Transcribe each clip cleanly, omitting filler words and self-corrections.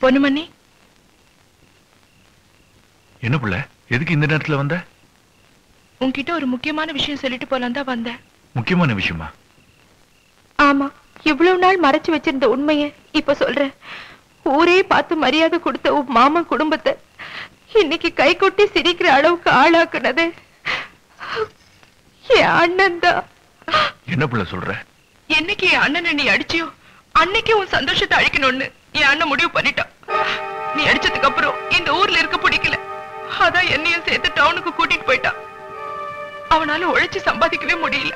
பொன்னுமணி என்ன புள்ள எதுக்கு இந்த நேரத்துல வந்த? உன்கிட்ட ஒரு முக்கியமான விஷயம் சொல்லிட்டு போலாம் தான் வந்தேன். முக்கியமான விஷயமா? ஆமா, இவ்வளவு நாள் மறைச்சு வச்சிருந்த உண்மையை இப்ப சொல்றேன். ஊரே பார்த்து மரியாதை கொடுத்த உன் மாமா குடும்பத்தை இன்னைக்கு கை கொட்டி சிரிக்கிற அளவுக்கு ஆளாக்குனது என் அண்ணன் தான். என்ன புள்ள சொல்ற? என்னைக்கு என் அண்ணனை நீ அடிச்சியோ அன்னைக்கு உன் சந்தோஷத்தை அழிக்கணும்னு என் அண்ணன் முடிவு பண்ணிட்டான். நீ அடிச்சதுக்கு அப்புறம் இந்த ஊர்ல இருக்க பிடிக்கல, அதான் என்னையும் சேர்த்து டவுனுக்கு கூட்டிட்டு போயிட்டான். அவனால உழைச்சு சம்பாதிக்கவே முடியல,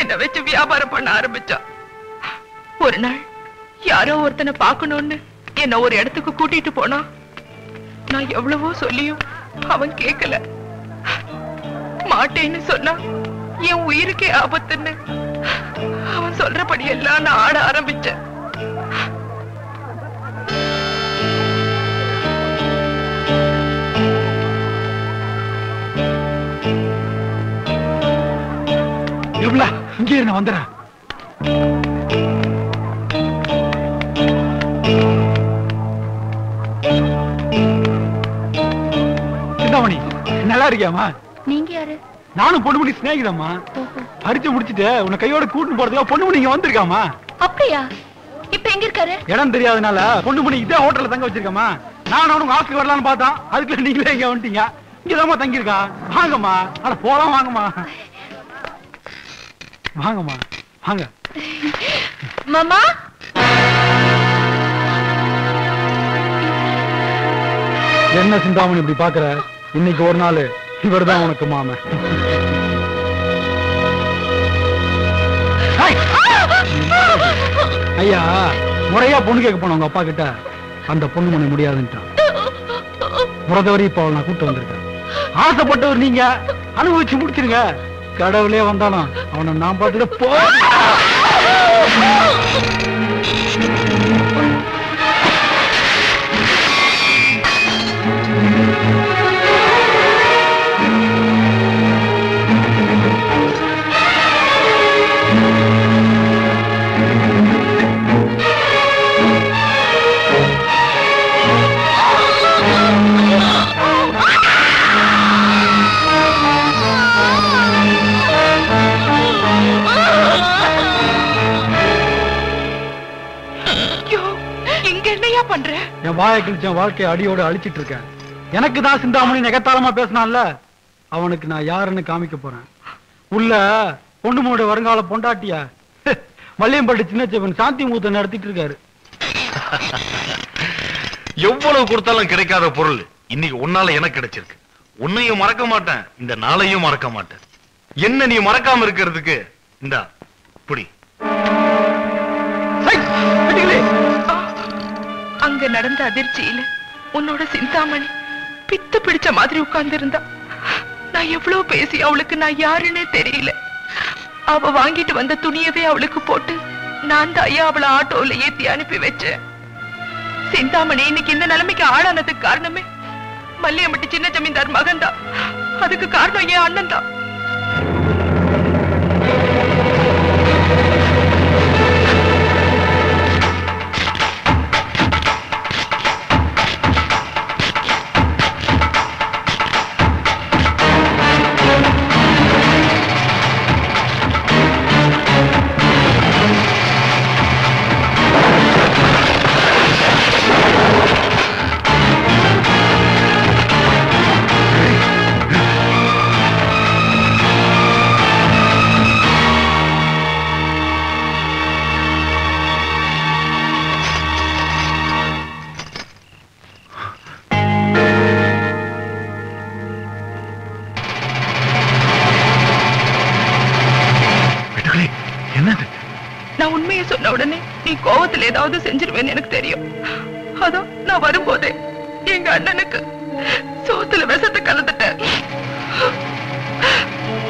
என்ன வச்சு வியாபாரம் பண்ண ஆரம்பிச்சான். ஒரு நாள் யாரோ ஒருத்தனை பார்க்கணும்னு என்ன ஒரு இடத்துக்கு கூட்டிட்டு போனா, நான் எவ்வளவோ சொல்லியும் அவன் கேட்கல. மாட்டேன்னு சொன்னா என் உயிருக்கே ஆபத்துன்னு அவன் சொல்றபடி எல்லாம் நான் ஆட ஆரம்பிச்சேன். இங்கே என்ன வந்துற? நல்லா இருக்கியாமா? நீங்க யாரு? நானும் பொண்ணுமணி சிநேகிதம்மா. பரிச்சு முடிச்சிட்டு உன்னை கையோட கூட்டிட்டு போறதுக்கு பொண்ணுமணி இங்க வந்திருக்காமா. அப்படியா? இப்ப எங்க இருக்காரு? இடம் தெரியாதனால பொண்ணுமணி இதே ஹோட்டல்ல தங்க வச்சிருக்காமா. நான் அவனுக்கு ஹாஸ்டல் வரலான்னு பார்த்தான், அதுக்குள்ள நீங்களே இங்க வந்துட்டீங்க. இங்கதாம்மா தங்கியிருக்கா. வாங்கம்மா, அட போலாம் வாங்கம்மா. வாங்கம்மா வாங்க. மாமா என்ன சிந்தாமணி இப்படி பாக்குற? இன்னைக்கு ஒரு நாள் இவர் தான் உனக்கு மாமா. ஐயா முறையா பொண்ணு கேட்க போன உங்க அப்பா கிட்ட அந்த பொண்ணு பண்ண முடியாதுன்ட்டான். முறதவரி இப்போ நான் கூப்பிட்டு வந்திருக்கேன். ஆசைப்பட்டவர் நீங்க, அனுபவிச்சு முடிச்சிருங்க. கடவுளே வந்தானா அவனை நான் பார்த்துட்டு போ. என் வாயை கிழிச்சேன், வாழ்க்கையை அடியோடு அழிச்சிட்டு இருக்கேன். எனக்கு தான் சிந்தாமணி நெகத்தாளமா பேசினான்ல, அவனுக்கு நான் யாருன்னு காமிக்க போறேன். உள்ள பொண்ணுமோட வருங்கால பொண்டாட்டியா மல்லியம்பட்டு சின்னச்சேவன் சாந்தி மூத்த நடத்திட்டு இருக்காரு. எவ்வளவு கொடுத்தாலும் கிடைக்காத பொருள் இன்னைக்கு உன்னால எனக்கு கிடைச்சிருக்கு. உன்னையும் மறக்க மாட்டேன், இந்த நாளையும் மறக்க மாட்டேன். என்ன நீ மறக்காம இருக்கிறதுக்கு இந்தா புடி. அங்க நடந்த அதிர்ச்சியில உன்னோட சிந்தாமணி பித்து பிடிச்ச மாதிரி உட்கார்ந்து இருந்தா. நான் எவ்வளவு பேசி அவளுக்கு நான் யாருன்னே தெரியல. அவ வாங்கிட்டு வந்த துணியவே அவளுக்கு போட்டு நான் தான் ஐயா அவளை ஆட்டோல ஏத்தி அனுப்பி வச்சேன். சிந்தாமணி இன்னைக்கு இந்த நிலைமைக்கு ஆளானதுக்கு காரணமே மல்லியம்பட்டி சின்ன ஜமீன்தார் மகன் தான். அதுக்கு காரணம் என் அண்ணன் தான். ஏதாவது செஞ்சிருவேன் எனக்கு தெரியும். அதான் நான் வரும்போதே எங்க அண்ணனுக்கு சோத்துல விஷத்தை கலந்துட்டேன்.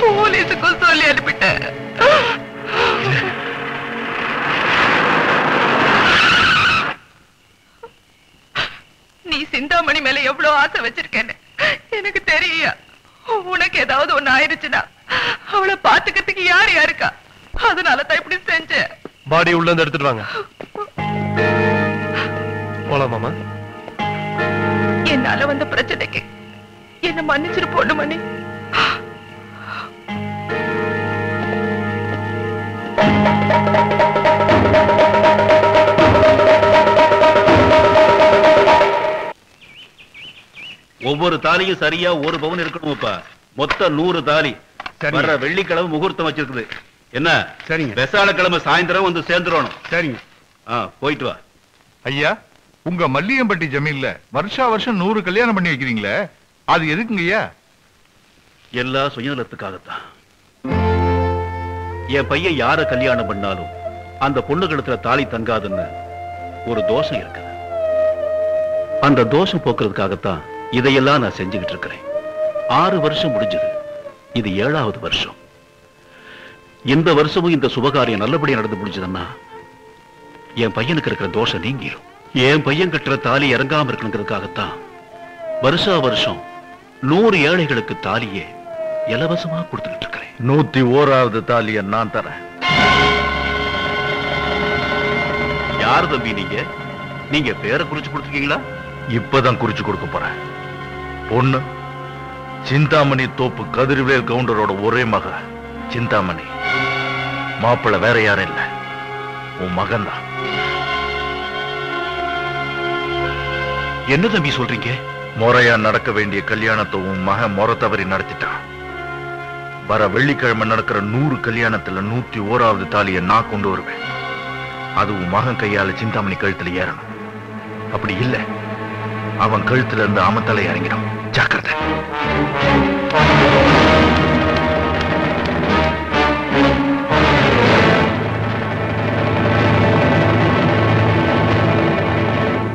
போலீஸுக்கும் சொல்லி அனுப்பிட்டேன். நீ சிந்தாமணி மேல எவ்வளவு ஆசை வச்சிருக்கேன்னு எனக்கு தெரியா. உனக்கு ஏதாவது ஒண்ணு ஆயிருச்சுன்னா அவளை பாத்துக்கிறதுக்கு யார் யாருக்கா? அதனாலதான் இப்படி செஞ்சேன். பாடி உள்ள இருந்து எடுத்துட்டு வாங்க. போலாமாமா? என்னால வந்த பிரச்சனைக்கு என்ன மன்னிச்சிரு பொண்ணுமணி. ஒவ்வொரு தாலியும் சரியா ஒரு பவுன் இருக்கணும்ப்பா. மொத்த 100 தாலி. வர வெள்ளிக்கிழமை முகூர்த்தம் வச்சிருக்குது. என்ன? சரிங்க. வெசாலக்கிழமை சாயந்தரம் வந்து சேர்ந்துறணும். சரிங்க. போயிட்டு வா. ஐயா, உங்க மல்லியம்பட்டி ஜமீன்ல வருஷா வருஷம் 100 கல்யாணம் பண்ணி வைக்கிறீங்களே, அது எதுக்குங்கய்யா? எல்லா சுயநலத்துக்காகத்தான். என் பையன் யார கல்யாணம் பண்ணாலும் அந்த பொண்ணு கழுத்துல தாலி தங்காதுன்னு ஒரு தோஷம் இருக்குது. அந்த தோஷம் போக்குறதுக்காகத்தான் இதையெல்லாம் நான் செஞ்சுக்கிட்டு இருக்கிறேன். 6 வருஷம் முடிஞ்சது, இது 7வது வருஷம். இந்த வருஷமும் இந்த சுபகாரியம் நல்லபடியா நடந்து முடிஞ்சதுன்னா என் பையனுக்கு இருக்கிற தோஷம் நீங்கிடும். என் பையன் கட்டுற தாலி இறங்காம இருக்கணுங்கிறதுக்காகத்தான் வருஷா வருஷம் 100 ஏழைகளுக்கு தாலியே இலவசமா கொடுத்துட்டு இருக்கிறேன். 101வது தாலியை நான் தரேன். யார் தம்பி நீங்க? நீங்க பேரை குறிச்சு கொடுத்துருக்கீங்களா? இப்பதான் குறிச்சு கொடுக்க போறேன். பொண்ணு சிந்தாமணி தோப்பு கதிர்வேல் கவுண்டரோட ஒரே மக சிந்தாமணி. மாப்பிள்ள வேற யாரும் இல்ல, உன் மகன் தான். என்ன தம்பி சொல்றீங்க? முறையா நடக்க வேண்டிய கல்யாணத்தை உன் மகன் முறை தவறி நடத்திட்டான். வர வெள்ளிக்கிழமை நடக்கிற 100 கல்யாணத்துல 101வது தாலியை நான் கொண்டு வருவேன். அது உன் மகன் கையால சிந்தாமணி கழுத்துல ஏறணும். அப்படி இல்ல அவன் கழுத்துல இருந்து அமத்தலை இறங்கிடும். ஜாக்கிரதை.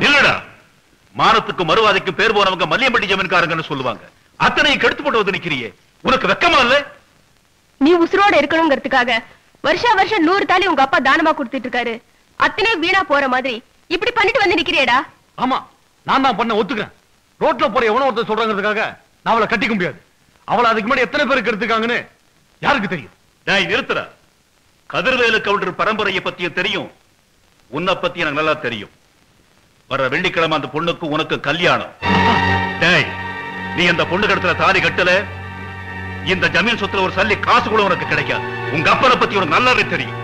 இல்லடா, மானத்துக்கு மறுவாதைக்கு பேர் போனவங்க மல்லியம்பட்டி ஜமீன்காரங்கன்னு சொல்லுவாங்க. அத்தனை கெடுத்து போட்டு வந்து நிக்கிறியே, உனக்கு வெக்கமா இல்ல? நீ உசுரோட இருக்கணுங்கிறதுக்காக வருஷா வருஷம் 100 தாலி உங்க அப்பா தானமா கொடுத்துட்டு இருக்காரு. அத்தனை வீணா போற மாதிரி இப்படி பண்ணிட்டு வந்து நிக்கிறியேடா. ஆமா, நான் தான் பண்ண ஒத்துக்கிறேன். ரோட்ல போற எவனோ ஒருத்தர் சொல்றாங்கிறதுக்காக நான் அவளை கட்டிக்க முடியாது. அவளை அதுக்கு முன்னாடி எத்தனை பேருக்கு எடுத்துக்காங்கன்னு யாருக்கு தெரியும்? நான் நிறுத்துற கதிர்வேலு கவுண்டர் பரம்பரையை பத்தியும் தெரியும், உன்னை பத்தி எனக்கு நல்லா தெரியும். வர வெள்ளிக்கிழமை அந்த பொண்ணுக்கு உனக்கு கல்யாணம். நீ அந்த பொண்ணு கடத்துல தாலி கட்டல, இந்த ஜமீன் சொத்துல ஒரு சல்லி காசு கூட உனக்கு கிடைக்காது. உங்க அப்பனை பத்தி உனக்கு நல்லாவே தெரியும்.